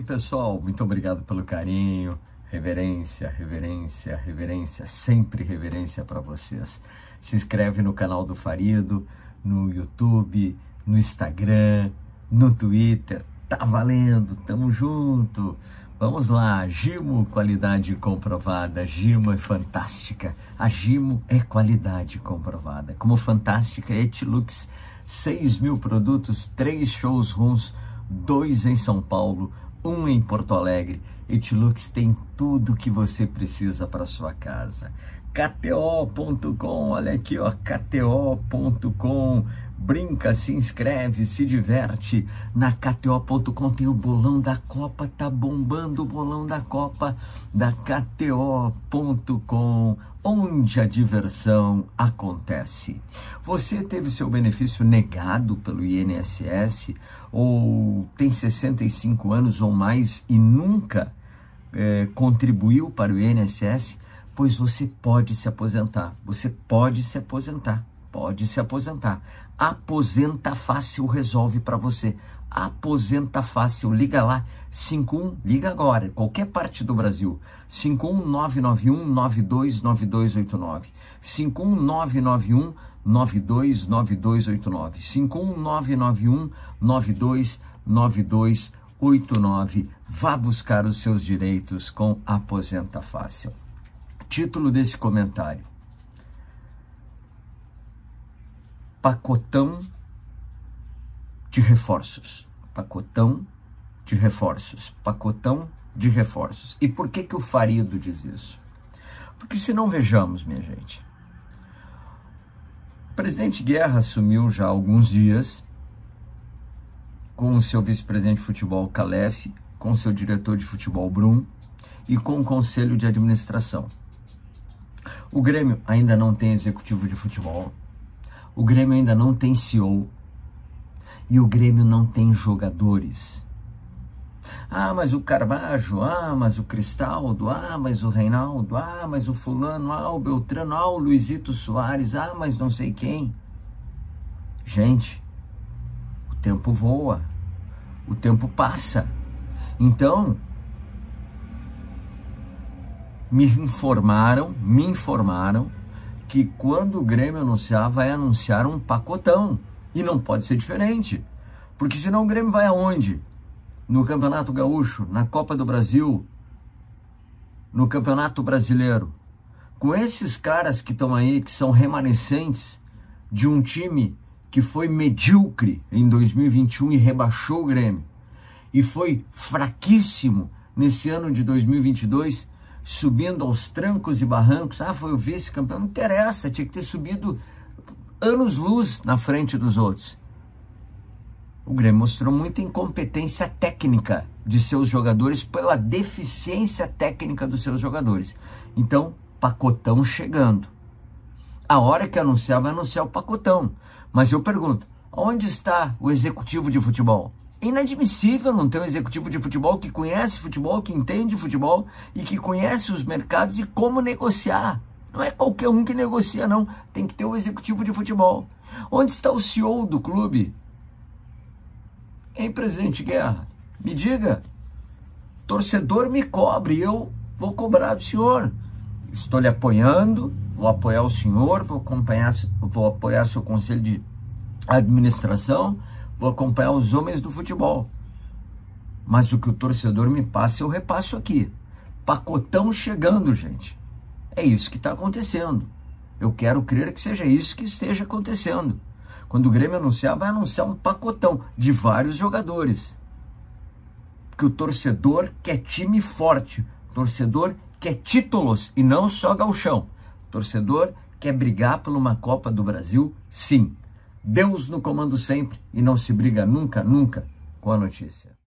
bem, pessoal? Muito obrigado pelo carinho. Reverência, reverência, reverência, sempre reverência para vocês. Se inscreve no canal do Farido, no YouTube, no Instagram, no Twitter. Tá valendo, tamo junto. Vamos lá, Gimo, qualidade comprovada. Gimo é fantástica. A Gimo é qualidade comprovada. Como fantástica, Etilux, 6 mil produtos, 3 shows runs, 2 em São Paulo, 1 em Porto Alegre. Etilux tem tudo que você precisa para sua casa. KTO.com, olha aqui, ó, KTO.com. Brinca, se inscreve, se diverte. Na KTO.com tem o bolão da Copa, tá bombando o bolão da Copa da KTO.com, onde a diversão acontece. Você teve seu benefício negado pelo INSS ou tem 65 anos ou mais e nunca contribuiu para o INSS? Pois você pode se aposentar, você pode se aposentar. Pode se aposentar. Aposenta Fácil resolve para você. Aposenta Fácil, liga lá, 51, liga agora, qualquer parte do Brasil, 51991929289, 51991929289, 51991929289, vá buscar os seus direitos com Aposenta Fácil. Título desse comentário: pacotão de reforços, pacotão de reforços, pacotão de reforços. E por que o Farido diz isso? Porque se não, vejamos, minha gente, o presidente Guerra assumiu já há alguns dias com o seu vice-presidente de futebol Calef, com o seu diretor de futebol Brum e com o conselho de administração. O Grêmio ainda não tem executivo de futebol, o Grêmio ainda não tem CEO e o Grêmio não tem jogadores. Ah, mas o Carbajo, ah, mas o Cristaldo, ah, mas o Reinaldo, ah, mas o fulano, ah, o Beltrano, ah, o Luizito Soares, ah, mas não sei quem. Gente, o tempo voa, o tempo passa. Então, me informaram, que quando o Grêmio anunciar, vai anunciar um pacotão. E não pode ser diferente. Porque senão o Grêmio vai aonde? No Campeonato Gaúcho, na Copa do Brasil, no Campeonato Brasileiro. Com esses caras que estão aí, que são remanescentes de um time que foi medíocre em 2021 e rebaixou o Grêmio. E foi fraquíssimo nesse ano de 2022, subindo aos trancos e barrancos. Ah, foi o vice-campeão, não interessa, tinha que ter subido anos-luz na frente dos outros. O Grêmio mostrou muita incompetência técnica de seus jogadores pela deficiência técnica dos seus jogadores. Então, pacotão chegando. A hora que anunciar, vai anunciar o pacotão. Mas eu pergunto, onde está o executivo de futebol? É inadmissível não ter um executivo de futebol que conhece futebol, que entende futebol e que conhece os mercados e como negociar. Não é qualquer um que negocia, não. Tem que ter um executivo de futebol. Onde está o CEO do clube? Hein, presidente Guerra? Me diga. Torcedor me cobre, eu vou cobrar do senhor. Estou lhe apoiando, vou apoiar o senhor, vou apoiar seu conselho de administração, vou acompanhar os homens do futebol. Mas o que o torcedor me passa, eu repasso aqui. Pacotão chegando, gente. É isso que está acontecendo. Eu quero crer que seja isso que esteja acontecendo. Quando o Grêmio anunciar, vai anunciar um pacotão de vários jogadores. Porque o torcedor quer time forte. O torcedor quer títulos e não só gauchão. O torcedor quer brigar por uma Copa do Brasil, sim. Deus no comando sempre e não se briga nunca, nunca com a notícia.